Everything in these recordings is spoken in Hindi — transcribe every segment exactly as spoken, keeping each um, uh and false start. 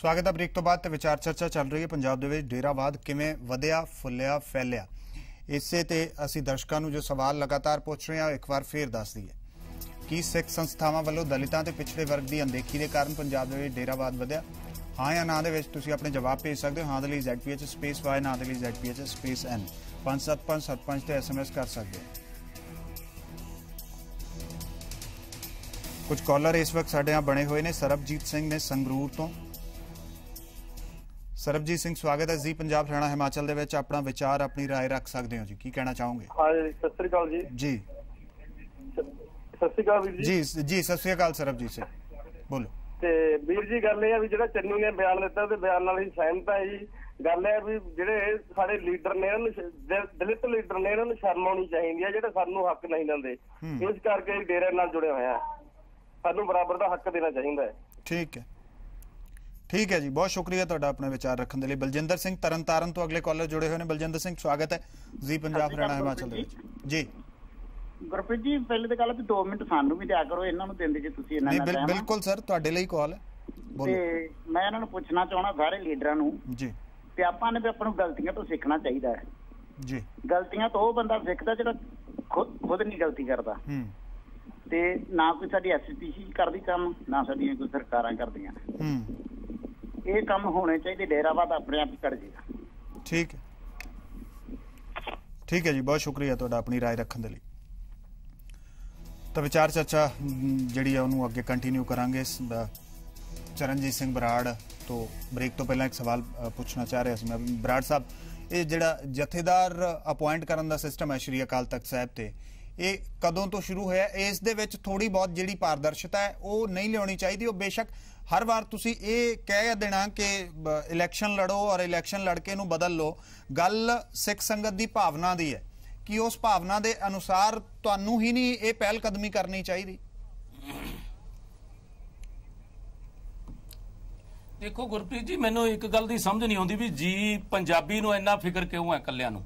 स्वागत है ब्रेक तो बाद। विचार चर्चा चल रही है पंजाब के डेरावाद किवें वधिया फुलिया फैलिया, इसे ते असीं दर्शकां नूं जो सवाल लगातार पूछ रहे हैं एक बार फिर दस दईए कि सिख संस्थावां वल्लों दलितां ते पिछड़े वर्ग की अनदेखी के कारण पंजाब के डेरावाद वधिया, हाँ या ना दे विच तुसीं अपने जवाब भेज सकते हो। हाँ के लिए Z P H space Y, ना के लिए Z P H space N, पाँच सत्त पाँच सत्त पाँच ते एस एम एस कर सकते हो। कुछ कॉलर इस वक्त साढ़े यहाँ बने हुए ने। सरबजीत सिंह ने संगरूर तो, सरबजीत सिंह स्वागत है जी। पंजाब हरियाणा हिमाचल दे विच अपना विचार अपनी राय रख सकते हो जी, की कहना चाहोगे? हां सत श्री अकाल जी। जी सत श्री अकाल जी। जी जी सत श्री अकाल सरबजीत सिंह, बोलो। ते वीर जी गल ये है भी जेड़ा चन्नी ने बयान दिता ते बयान नाल ही सहमत है जी। गल है भी जेड़े साडे लीडर ने इन्हां दलित लीडर ने इन्हां नूं शर्म आउणी चाहीदी है, जेड़ा सानूं हक नहीं दिंदे, इस करके डेरे नाल जुड़े होए आ। सानूं बराबर दा हक देना चाहीदा है। ठीक है, ठीक है जी, बहुत शुक्रिया तुहाडा अपने विचार रखने के लिए। बलजिंदर सिंह तरनतारन तो अगले कॉलर जुड़े हुए हैं। बलजिंदर सिंह स्वागत है जी पंजाब हरियाणा हिमाचल दे विच। जी गुरप्रीत जी पहले तो गल दो मिनट सानूं भी दिया करो, इन्हां नूं दिंदे जे तुसीं इन्हां नाल। बिल्कुल सर, तुहाडे लई कॉल है, बोलो। ते मैं इन्हां नूं पुछना चाहणा सारे लीडरां नूं जी ते आपां ने भी आपां नूं गलतियां तो सीखना चाहीदा है जी। गलतियां तो ओह बंदा सीखदा जेहड़ा खुद नहीं गलती करदा। ते ना कोई साडी एसपीसी करदी काम, ना साडीआं कोई सरकारां करदीआं। ਇਹ ਕੰਮ ਹੋਣੇ ਚਾਹੀਦੇ, ਡੇਰਾਵਾਦ ਆਪਣੇ ਆਪ ਕਰ ਜੇਗਾ। ਠੀਕ ਹੈ, ਠੀਕ ਹੈ ਜੀ, ਬਹੁਤ ਸ਼ੁਕਰੀਆ ਤੁਹਾਡਾ ਆਪਣੀ ਰਾਏ ਰੱਖਣ ਦੇ ਲਈ। ਤਾਂ ਵਿਚਾਰ ਚਰਚਾ ਜਿਹੜੀ ਆ ਉਹਨੂੰ ਅੱਗੇ ਕੰਟੀਨਿਊ ਕਰਾਂਗੇ। ਚਰਨਜੀਤ ਸਿੰਘ ਬਰਾੜ ਤੋਂ ਬ੍ਰੇਕ ਤੋਂ ਪਹਿਲਾਂ ਇੱਕ ਸਵਾਲ ਪੁੱਛਣਾ ਚਾਹ ਰਿਹਾ ਸੀ ਮੈਂ। ਬਰਾੜ ਸਾਹਿਬ, ਇਹ ਜਿਹੜਾ ਜਥੇਦਾਰ ਅਪਾਇੰਟ ਕਰਨ ਦਾ ਸਿਸਟਮ ਹੈ ਸ਼੍ਰੀ ਅਕਾਲ ਤਖਤ ਸਾਹਿਬ ਤੇ, ਇਹ ਕਦੋਂ ਤੋਂ ਸ਼ੁਰੂ ਹੋਇਆ? ਇਸ ਦੇ ਵਿੱਚ ਥੋੜੀ ਬਹੁਤ ਜਿਹੜੀ ਪਾਰਦਰਸ਼ਤਾ ਹੈ ਉਹ ਨਹੀਂ ਲਿਆਉਣੀ ਚਾਹੀਦੀ। ਉਹ ਬੇਸ਼ੱਕ हर बार तुसी ये कह देना कि इलैक्शन लड़ो और इलैक्शन लड़के नूं बदल लो। गल सिख संगत की भावना की है कि उस भावना के अनुसार तुहानूं ही नहीं ये पहलकदमी करनी चाहिए। देखो गुरप्रीत जी, मैनूं एक गल की समझ नहीं आती भी जी पंजाबी नूं इन्ना फिक्र क्यों है कल्लियां नूं,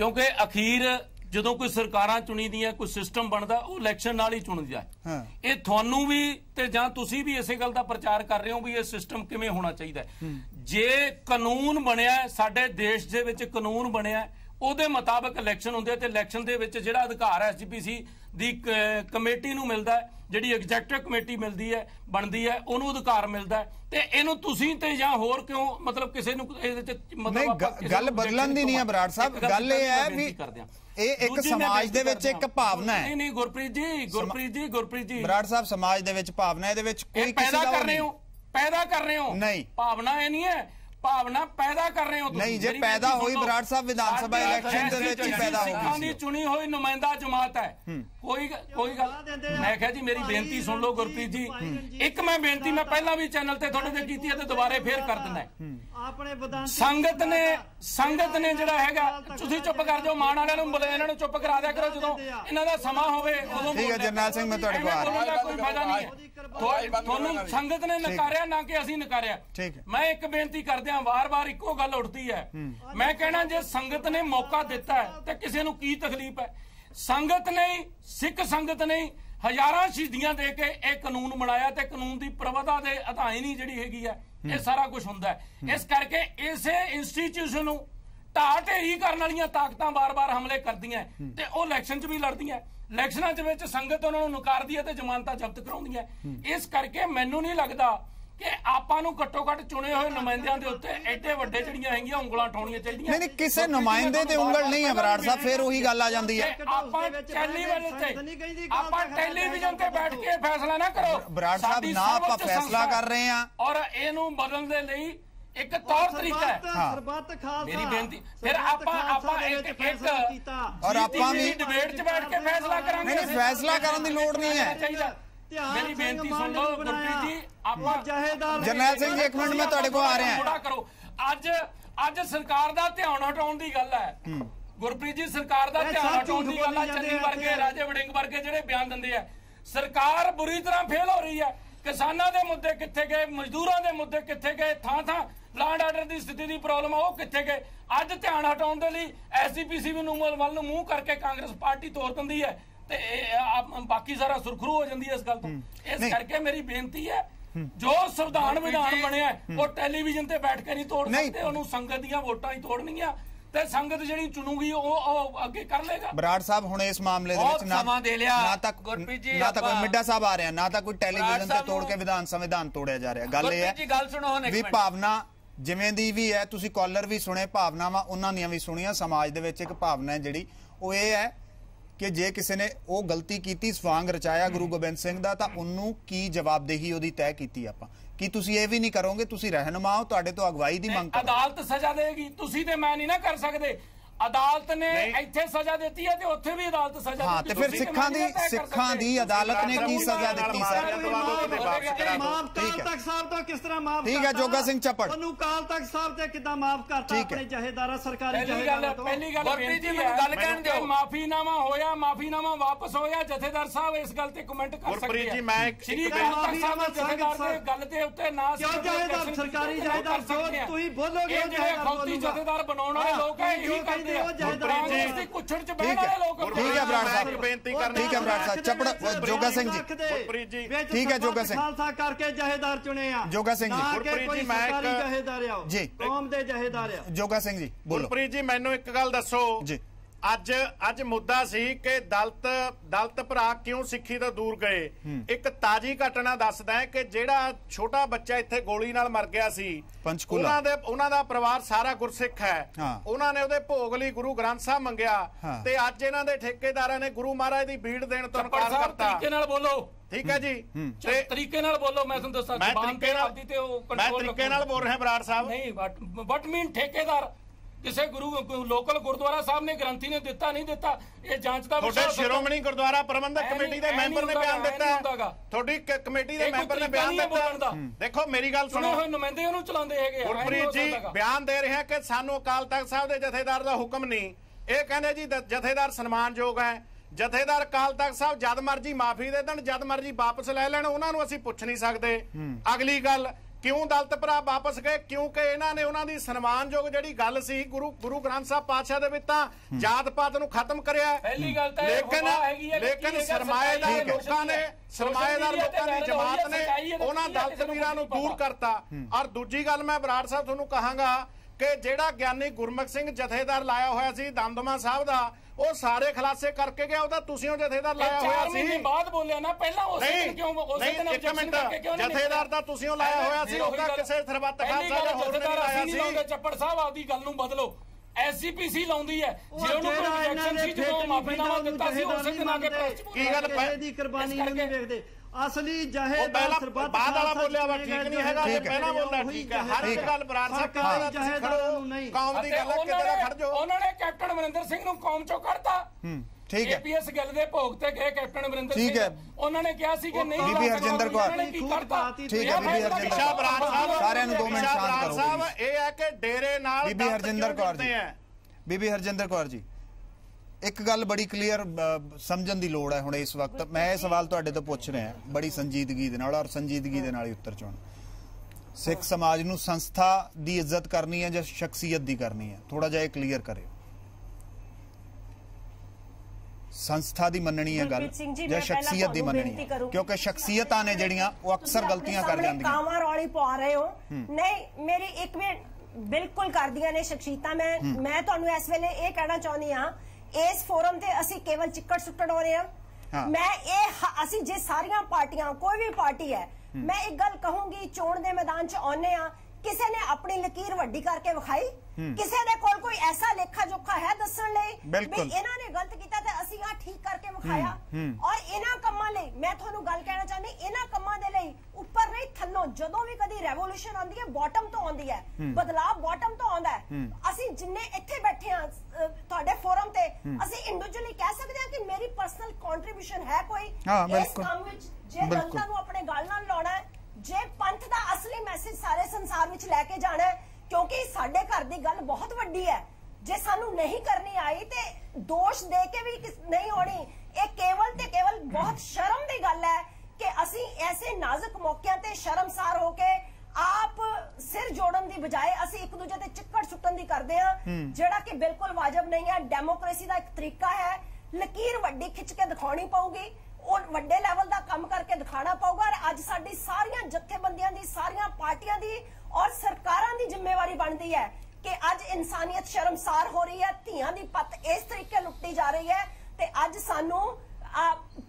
क्योंकि अखीर जदों कोई सरकारां चुनी दियां कोई सिस्टम बनदा वो इलैक्शन नाल ही चुनदा है। ये तुहानूं भी ते जां तुसीं भी इसे गल दा प्रचार कर रहे हो भी ये सिस्टम किवें होना चाहिदा है। जे कानून बनिया साडे देश दे विच, कानून बनिया ਉਹਦੇ ਮੁਤਾਬਕ ਇਲੈਕਸ਼ਨ ਹੁੰਦੇ ਤੇ ਇਲੈਕਸ਼ਨ ਦੇ ਵਿੱਚ ਜਿਹੜਾ ਅਧਿਕਾਰ ਹੈ ਐਸਜੀਪੀਸੀ ਦੀ ਕਮੇਟੀ ਨੂੰ ਮਿਲਦਾ ਹੈ, ਜਿਹੜੀ ਐਗਜ਼ੈਕਟਿਵ ਕਮੇਟੀ ਮਿਲਦੀ ਹੈ ਬਣਦੀ ਹੈ ਉਹਨੂੰ ਅਧਿਕਾਰ ਮਿਲਦਾ ਹੈ। ਤੇ ਇਹਨੂੰ ਤੁਸੀਂ ਤੇ ਜਾਂ ਹੋਰ ਕਿਉਂ ਮਤਲਬ ਕਿਸੇ ਨੂੰ ਇਹਦੇ ਚ ਮਤਲਬ ਆਪਾਂ ਗੱਲ ਬਦਲਣ ਦੀ ਨਹੀਂ ਹੈ। ਬਰਾੜ ਸਾਹਿਬ ਗੱਲ ਇਹ ਹੈ ਵੀ ਇਹ ਇੱਕ ਸਮਾਜ ਦੇ ਵਿੱਚ ਇੱਕ ਭਾਵਨਾ ਹੈ। ਨਹੀਂ ਨਹੀਂ ਗੁਰਪ੍ਰੀਤ ਜੀ, ਗੁਰਪ੍ਰੀਤ ਜੀ, ਗੁਰਪ੍ਰੀਤ ਜੀ, ਬਰਾੜ ਸਾਹਿਬ ਸਮਾਜ ਦੇ ਵਿੱਚ ਭਾਵਨਾ ਇਹਦੇ ਵਿੱਚ ਕੋਈ ਕਿਸੇ ਦਾ ਕਰ ਰਹੇ ਹੋ, ਪੈਦਾ ਕਰ ਰਹੇ ਹੋ ਨਹੀਂ, ਭਾਵਨਾ ਇਹ ਨਹੀਂ ਹੈ। ਭਾਵਨਾ ਪੈਦਾ ਕਰ ਰਹੇ ਹੋ ਤੁਸੀਂ। ਨਹੀਂ ਜੇ ਪੈਦਾ ਹੋਈ ਬਰਾੜ ਸਾਹਿਬ ਵਿਧਾਨ ਸਭਾ ਇਲੈਕਸ਼ਨ ਦੇ ਵਿੱਚ ਹੀ ਪੈਦਾ ਹੋਊਗੀ। ਸਿੱਖਾਂ ਦੀ ਚੁਣੀ ਹੋਈ ਨੁਮਾਇੰਦਾ ਜਮਾਤ ਹੈ, ਕੋਈ ਕੋਈ ਗੱਲ ਮੈਂ ਕਿਹਾ ਜੀ ਮੇਰੀ ਬੇਨਤੀ ਸੁਣ ਲਓ ਗੁਰਪ੍ਰੀਤ ਜੀ। ਇੱਕ ਮੈਂ ਬੇਨਤੀ ਮੈਂ ਪਹਿਲਾਂ ਵੀ ਚੈਨਲ ਤੇ ਤੁਹਾਡੇ ਤੇ ਕੀਤੀ ਹੈ ਤੇ ਦੁਬਾਰੇ ਫੇਰ ਕਰ ਦਿੰਦਾ। ਆਪਣੇ ਵਿਧਾਨ ਸੰਗਤ ਨੇ ਸੰਗਤ ਨੇ ਜਿਹੜਾ ਹੈਗਾ, ਤੁਸੀਂ ਚੁੱਪ ਕਰ ਜਾਓ, ਮਾਣ ਵਾਲਿਆਂ ਨੂੰ ਬੁਲਾਓ, ਇਹਨਾਂ ਨੂੰ ਚੁੱਪ ਕਰਾ ਦਿਆ ਕਰੋ ਜਦੋਂ ਇਹਨਾਂ ਦਾ ਸਮਾਂ ਹੋਵੇ ਉਦੋਂ। ਠੀਕ ਹੈ ਜਰਨੈਲ ਸਿੰਘ ਮੈਂ ਤੁਹਾਡੇ ਕੋਲ ਆ ਰਿਹਾ, ਕੋਈ ਫਾਇਦਾ ਨਹੀਂ ਹੈ। ਤੁਹਾਨੂੰ ਸੰਗਤ ਨੇ ਨਕਾਰਿਆ ਨਾ ਕਿ ਅਸੀਂ ਨਕਾਰਿਆ। ਮੈਂ ਇੱਕ ਬੇਨਤੀ ਕਰਦਾ, ਵਾਰ ਵਾਰ ਇੱਕੋ ਗੱਲ ਉੱਠਦੀ ਹੈ। ਮੈਂ ਕਹਿਣਾ ਜੇ ਸੰਗਤ ਨੇ ਮੌਕਾ ਦਿੱਤਾ ਹੈ ਤੇ ਕਿਸੇ ਨੂੰ ਕੀ ਤਕਲੀਫ ਹੈ? ਸੰਗਤ ਨੇ, ਸਿੱਖ ਸੰਗਤ ਨੇ ਹਜ਼ਾਰਾਂ ਸ਼ਹੀਦੀਆਂ ਦੇ ਕੇ ਇਹ ਕਾਨੂੰਨ ਬਣਾਇਆ ਤੇ ਕਾਨੂੰਨ ਦੀ ਪ੍ਰਵਿਰਤਾ ਦੇ ਅਧਾਇਨੀ ਜਿਹੜੀ ਹੈਗੀ ਹੈ ਇਹ ਸਾਰਾ ਕੁਝ ਹੁੰਦਾ ਹੈ। ਇਸ ਕਰਕੇ ਇਸੇ ਇੰਸਟੀਚਿਊਸ਼ਨ ਨੂੰ ਢਾਹ ਢੇਰੀ ਕਰਨ ਵਾਲੀਆਂ ਤਾਕਤਾਂ ਵਾਰ-ਵਾਰ ਹਮਲੇ ਕਰਦੀਆਂ ਤੇ ਉਹ ਇਲੈਕਸ਼ਨ 'ਚ ਵੀ ਲੜਦੀਆਂ। ਇਲੈਕਸ਼ਨਾਂ ਦੇ ਵਿੱਚ ਸੰਗਤ ਉਹਨਾਂ ਨੂੰ ਨਕਾਰਦੀ ਹੈ ਤੇ ਜ਼ਮਾਨਤਾਂ ਜ਼ਬਤ ਕਰਾਉਂਦੀਆਂ। ਇਸ ਕਰਕੇ ਮੈਨੂੰ ਨਹੀਂ ਲੱਗਦਾ ਕਿ ਆਪਾਂ ਨੂੰ ਘੱਟੋ ਘੱਟ ਚੁਣੇ ਹੋਏ ਨੁਮਾਇੰਦਿਆਂ ਦੇ ਉੱਤੇ ਐਡੇ ਵੱਡੇ ਜਿਹੜੀਆਂ ਹੈਗੀਆਂ ਉਂਗਲਾਂ ਉਠਾਉਣੀਆਂ ਚਾਹੀਦੀਆਂ। ਨਹੀਂ ਨਹੀਂ ਕਿਸੇ ਨੁਮਾਇੰਦੇ ਤੇ ਉਂਗਲ ਨਹੀਂ ਹੈ ਬਰਾੜ ਸਾਹਿਬ, ਫਿਰ ਉਹੀ ਗੱਲ ਆ ਜਾਂਦੀ ਹੈ। ਆਪਾਂ ਟੈਲੀਵਿਜ਼ਨ ਤੇ ਆਪਾਂ ਟੈਲੀਵਿਜ਼ਨ ਤੇ ਬੈਠ ਕੇ ਫੈਸਲਾ ਨਾ ਕਰੋ ਬਰਾੜ ਸਾਹਿਬ, ਨਾ ਆਪਾਂ ਫੈਸਲਾ ਕਰ ਰਹੇ ਹਾਂ ਔਰ ਇਹਨੂੰ ਬਦਲਣ ਦੇ ਲਈ ਇੱਕ ਤੌਰ ਤਰੀਕਾ ਹੈ। ਮੇਰੀ ਬੇਨਤੀ ਫਿਰ ਆਪਾਂ ਆਪਾਂ ਇੱਕ ਇੱਕ ਔਰ ਆਪਾਂ ਵੀ ਡਿਬੇਟ 'ਚ ਬੈਠ ਕੇ ਫੈਸਲਾ ਕਰਾਂਗੇ। ਨਹੀਂ ਫੈਸਲਾ ਕਰਨ ਦੀ ਲੋੜ ਨਹੀਂ ਹੈ। मेरी बेनती सुन लो गुरप्रीत जी। आप जरनैल सिंह एक मिनट में तुहाडे कोल आ रहे हैं। थोड़ा करो अज अज सरकार दा ध्यान हटाउण दी गल है गुरप्रीत जी, सरकार दा ध्यान हटाउण दी गल है। चन्नी वर्गे राजे वड़िंग वर्गे जिहड़े बयान दिंदे आ, सरकार बुरी तरह फेल हो रही है। किसानां दे मुद्दे कित्थे गए, मजदूरां दे मुद्दे कित्थे गए, थां थां लैंड आर्डर की स्थिति की प्रॉब्लम है वह कितने गए? अज ध्यान हटाउण दे लई एसजीपीसी भी नूमल वल नूं मूँह करके कांग्रेस पार्टी तोड़ दिंदी है। बाकी सारा सुरखरू हो जाती है इस गल तो। इस करके मेरी बेनती है जो संविधान विधान बनिया वो टेलीविजन ते बैठ के नहीं तोड़ सकते, उन्होंने संगत दी वोटां ही तोड़नियां ते संगत जिहड़ी चुनूगी वो अगे कर लेगा। बराड़ साहब हुणे इस मामले दे विच ना दे लिया ना तक गुरप्रीत जी ना तक मिड्डा साहब आ रहे हैं ना तक कोई टेलीविजन ते तोड़ के विधान संविधान तोड़िया जा रहा है। गल ये है गल सुनो हुण एक भावना जिमें दी भी है, तुसीं कॉलर भी सुने भावनावां उन्हां दियां भी सुणियां। समाज दे विच इक भावना है जिहड़ी वो ये है कि जे किसी ने वो गलती की स्वांग रचाया गुरु गोबिंद सिंह दा तां उन्नू की जवाबदेही उहदी तय कीती। आपां की तुसी ये भी नहीं करोगे, तुसी रहनुमा हो, तुहाडे तो अगवाई दी मंग अदालत सजा देगी, तुसी ते मैं नहीं ना कर सकदे। अदालत ने इत्थे सजा देती है ते उत्थे भी अदालत सजा हां ते फिर सिखां दी सिखां दी अदालत ने की सजा देती है किस तरह माफ ठीक है जोगा सिंह चप्पड़ तुहानू अकाल तख्त साहब ते किदां माफ करता अपने जहेदारा सरकारी जहेदारा पहली गल गुरप्रीत जी मैं गल कहण दियो माफीनामा होया माफीनामा वापस होया जथेदार साहब इस गल ते कमेंट कर सकदे गुरप्रीत जी मैं श्री अकाल तख्त साहब जथेदार दे गल ते उत्ते ना जहेदार सरकारी जहेदार जो तुसीं बोलोगे जहेदार बनाउण वाले लोक है गुरप्रीत जी मैनूं एक गल दसो अज अज मुद्दा सी कि दलित दलित भरा क्यों सिक्खी तो दूर गए। एक ताजी घटना दसदा है कि जिहड़ा छोटा बच्चा इत्थे गोली नाल मर गया सी उहनां दे उहनां दा परिवार सारा गुरसिख है, उहनां ने उहदे भोग लई गुरु ग्रंथ साहब मंगिया ते अज इहनां दे ठेकेदारां ने गुरु महाराज दी भीड़ देण तो इनकार करता। तरीके नाल बोलो ठीक है जी, तरीके नाल बोलो। मैं तुहानूं दस्सां मैं तरीके नाल मैं तरीके नाल बोल रहा बराड़ साहब नहीं वट मीन ठेकेदार किसी गुरु लोकल गुरुद्वारा साहब ने ग्रंथी ने दिता नहीं दिता ये जांच का विषय। शिरोमणी गुरुद्वारा प्रबंधक कमेटी दे मेंबर ने बयान दिता है, थोड़ी कमेटी दे मेंबर ने बयान दिता। देखो मेरी गल सुनो नुमाइंदे ओनू चलांदे हैगे गुरप्रीत जी बयान दे रहे हैं कि सानू अकाल तख्त साहब दे जथेदार दा हुक्म नहीं, ये कहंदे जी जथेदार सन्मानयोग है, जथेदार अकाल तख्त साहब जद मर्जी माफी दे देण जद मर्जी वापस लै लैण, उहनां नू असीं पुछ नहीं सकदे। अगली गल क्यों दलित भरा वापस गए क्योंकि इन्होंने उन्होंने सन्मानयोग जी गल सी गुरु गुरु ग्रंथ साहब पातशाह जात पात नूं खत्म करिया। लेकिन लेकिन सरमाएदार लोगों ने सरमाएदार लोगों की जमात ने उन्होंने दलित वीरां नूं दूर करता। और दूजी गल मैं बराड़ साहब तुहानूं कहांगा कि जिहड़ा ग्यानी गुरमुख सिंह जथेदार लाया होया सी दमदमा साहब दा वो सारे खुलासे करके गया उहदा तुसीं ओ जथेदार लाया होया सी। मैं बाद बोलिया ना पहला उस दिन क्यों उस दिन एक मिनट जथेदार दा तुसीं ओ लाया होया सी उहदा किसे सरबत खासा दा होर नहीं लाया सी। लोगे चप्पड़ साहब आपदी गल नूं बदलो एसजीपीसी लाउंदी है जे उहनूं कोई रिएक्शन सी जो माफीनामा दित्ता सी उस दिन आके प्रेस की गल दी कुर्बानी नूं नहीं देखदे असली जहेदार सरबत बाद वाला बोलिया वा ठीक नहीं हैगा ते पहला बोलदा ठीक है हर एक गल बराड़ साहब का जहेदार नहीं कौम दी गल किधर खड़ जाओ। उन्होंने कैप्टन अमरिंदर सिंह नु कौम चो करता ठीक है एपीएस गल दे भोग ते गए कैप्टन अमरिंदर सिंह उन्होंने कहा सी कि नहीं बीबी हरजिंदर कौर ठीक है बीबी हरजिंदर बराड़ साहब सारे नु दो मिनट शांत करो साहब ए है कि डेरे नाल बीबी हरजिंदर कौर जी बीबी हरजिंदर कौर जी एक गल बड़ी क्लीयर समझण दी लोड़ है हुण इस वक्त मैं ये सवाल तुहाडे तो पुछ रहा बड़ी संजीदगी दे नाल और संजीदगी दे नाल उत्तर चाहणा। सिख समाज नूं संस्था दी इज्जत करनी है जां शख्सियत दी करनी है, थोड़ा जिहा क्लीयर करियो। संस्था दी मननी है गल जां शख्सियत दी मननी है क्योंकि शख्सियतां ने जिहड़ियां ओह अक्सर गलतियां कर जांदियां। कावां रौली पा रहे हो नहीं मेरी एक मिनट बिल्कुल कर दियां ने शख्सियतां। मैं मैं तुहानूं इस वेले इह कहणा चाहुंदी हां इस फोरम ते असी केवल चिक्कड़ सुक्कड़ हो रहे हैं। हाँ। मैं ए असी जे सारियां पार्टियां कोई भी पार्टी है मैं एक गल कहूंगी चोण दे मैदान च आने आ किसी ने अपनी लकीर वड्डी करके विखाई किसी ने कोल कोई ऐसा लेखा जोखा है दसन लई भी इन्हां ने गलत कीता ते असी आ ठीक करके विखाया और इन्हां कम्मां लई मैं तुहानूं गल कहणा चाहंदी इन्हां कम्मां दे लई उपर नहीं थल्लों जदों भी कदी रेवोल्यूशन आंदी है बॉटम तो आंदी है बदलाव बॉटम तो आंदा है। असी जिन्ने इत्थे बैठे हां तुहाडे फोरम ते असी इंडिविजुअली कह सकदे हां कि मेरी पर्सनल कंट्रीब्यूशन है कोई इस काम विच जे जनता नूं अपने गल नाल लाउणा है जे पंथ दा असली मैसेज सारे संसार विच लेके जाना है क्योंकि साडे घर दी गल बहुत वड्डी है जे सानू नहीं करनी आई ते दोष दे के भी नहीं होनी। ये केवल ते केवल बहुत शर्म दी गल है कि असी ऐसे नाजुक मौकियां ते शर्मसार होके आप सिर जोड़न दी बजाय असी एक दूजे ते चिक्कड़ सुट्टन दी करदे हां जेड़ा कि बिल्कुल वाजिब नहीं है। डेमोक्रेसी दा एक तरीका है लकीर वड्डी खिच के दिखाउणी पऊगी वड्डे लेवल दा काम करके दिखाना पौगा। अज साडी सारियां जथेबंदियां दी, सारियां पार्टियां दी और सरकारां दी जिम्मेवारी बनदी है कि अज इंसानियत शर्मसार हो रही है, धीआं दी पत इस तरीके लुट्टी जा रही है ते अज सानू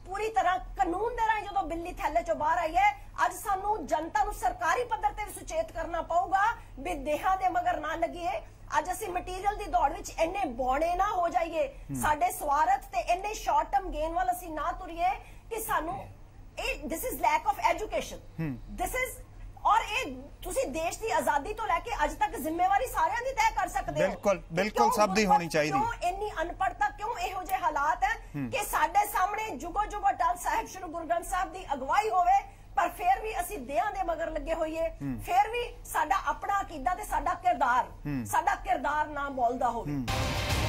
पूरी तरह कानून दे राहीं जदों बिल्ली थैले चों बाहर आई है, अज सानू जनता नू सरकारी पद्धर ते सुचेत करना पौगा भी देहां दे मगर ना लगिए। अज असीं मटीरियल दी दौड़ विच इन्ने बौणे ना हो जाइए, साडे स्वार्थ ते इन्ने शॉर्ट टर्म गेन वाल असीं ना तुरिए कि सानू this is lack of education, this is और ए तुसी देश दी आजादी तो लैके अज तक जिम्मेवारी सारियां दी तय कर सकदे हो। बिल्कुल बिल्कुल सब दी होनी चाहिए। क्यों इन्नी अनपढ़ता, क्यों इहो जे हालात है कि साडे सामने जुगो जुगो अकाल साहिब श्री गुरु ग्रंथ साहिब दी अगवाई होवे पर फिर भी असीं देहां दे मगर लगे होइए, फिर भी साडा अपना अकीदा ते साडा किरदार साडा किरदार ना बोलदा होवे।